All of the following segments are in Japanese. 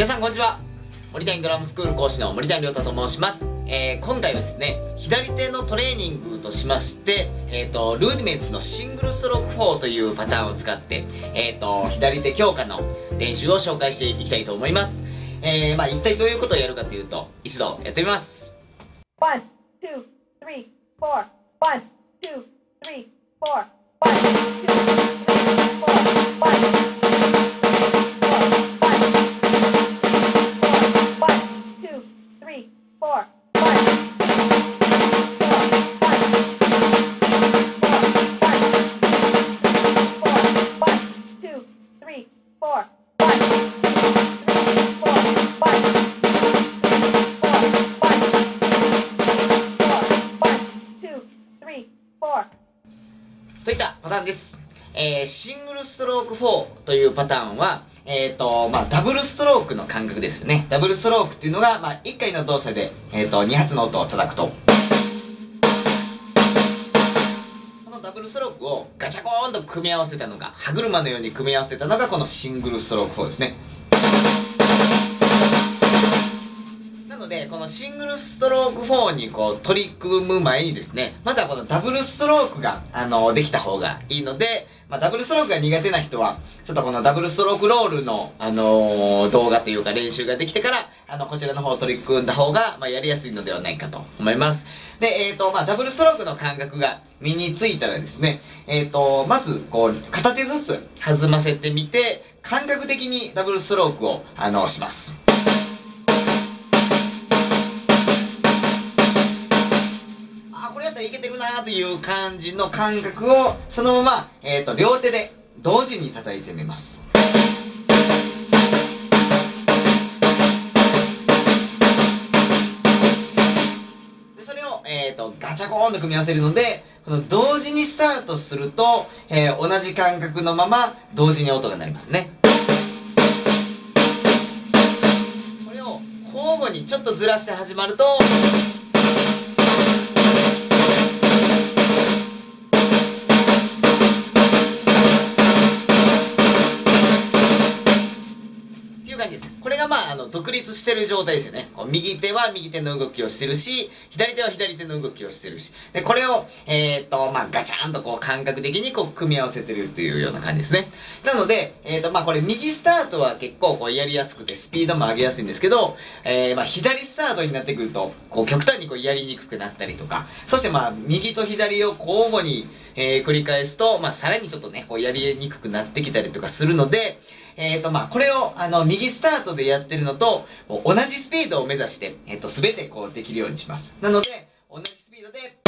皆さんこんにちは。森谷ドラムスクール講師の森谷亮太と申します。今回はですね、左手のトレーニングとしまして、ルーディメンツのシングルストローク4というパターンを使って、左手強化の練習を紹介していきたいと思います。一体どういうことをやるかというと、一度やってみます。1、2、3、4、1、2、3、4、1、2、3、4、1、といったパターンです。シングルストローク4というパターンは、ダブルストロークの感覚ですよね。ダブルストロークっていうのが、1回の動作で、2発の音を叩くと。このダブルストロークをガチャコーンと組み合わせたのが、歯車のように組み合わせたのが、このシングルストローク4ですね。で、このシングルストローク4にこう取り組む前にですね、まずはこのダブルストロークが、できた方がいいので、ダブルストロークが苦手な人は、ちょっとこのダブルストロークロールの、動画というか練習ができてから、こちらの方を取り組んだ方が、やりやすいのではないかと思います。で、ダブルストロークの感覚が身についたらですね、まず、こう、片手ずつ弾ませてみて、感覚的にダブルストロークを、します。いけてるなーという感じの感覚をそのまま、両手で同時に叩いてみます。でそれを、ガチャコーンと組み合わせるので、この同時にスタートすると、同じ感覚のまま同時に音が鳴りますね。これを交互にちょっとずらして始まると、これが独立してる状態ですよね。こう右手は右手の動きをしてるし、左手は左手の動きをしてるし。で、これを、ガチャンとこう感覚的にこう組み合わせてるというような感じですね。なので、これ右スタートは結構こうやりやすくて、スピードも上げやすいんですけど、左スタートになってくると、こう極端にこうやりにくくなったりとか、そして右と左を交互に、繰り返すと、さらにちょっとね、こうやりにくくなってきたりとかするので、これを、右スタートでやってるのと、同じスピードを目指して、すべてこうできるようにします。なので、同じスピードで、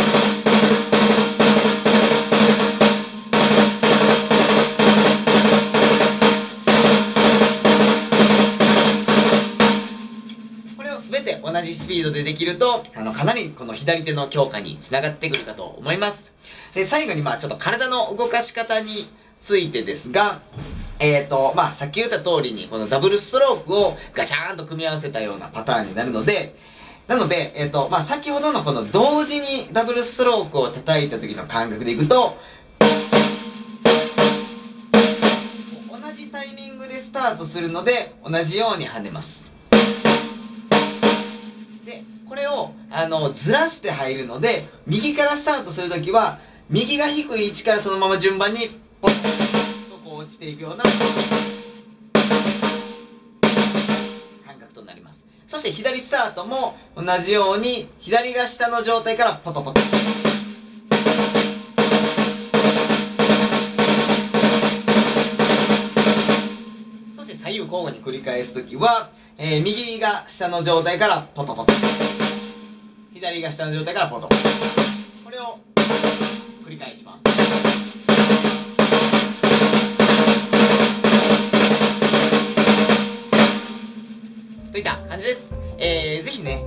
これをすべて同じスピードでできると、かなりこの左手の強化につながってくるかと思います。で、最後にちょっと体の動かし方についてですが、さっき言った通りに、このダブルストロークをガチャーンと組み合わせたようなパターンになるので、先ほどのこの同時にダブルストロークを叩いた時の感覚でいくと、同じタイミングでスタートするので、同じように跳ねます。で、これを、ずらして入るので、右からスタートするときは、右が低い位置からそのまま順番に、ポッ落ちていくような感覚となります。そして左スタートも同じように左が下の状態からポトポト、そして左右交互に繰り返すときは、右が下の状態からポトポト、左が下の状態からポト、これを繰り返します。といった感じです。ぜひね、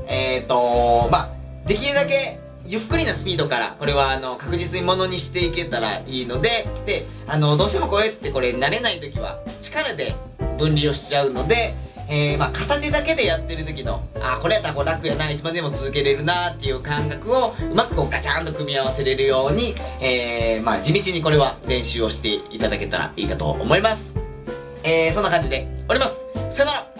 できるだけゆっくりなスピードから、これは確実にものにしていけたらいいので、で、どうしてもこれ慣れないときは、力で分離をしちゃうので、片手だけでやってる時の、これやったら楽やな、いつまでも続けれるなっていう感覚を、うまくガチャンと組み合わせれるように、地道にこれは練習をしていただけたらいいかと思います。そんな感じでおります。さよなら。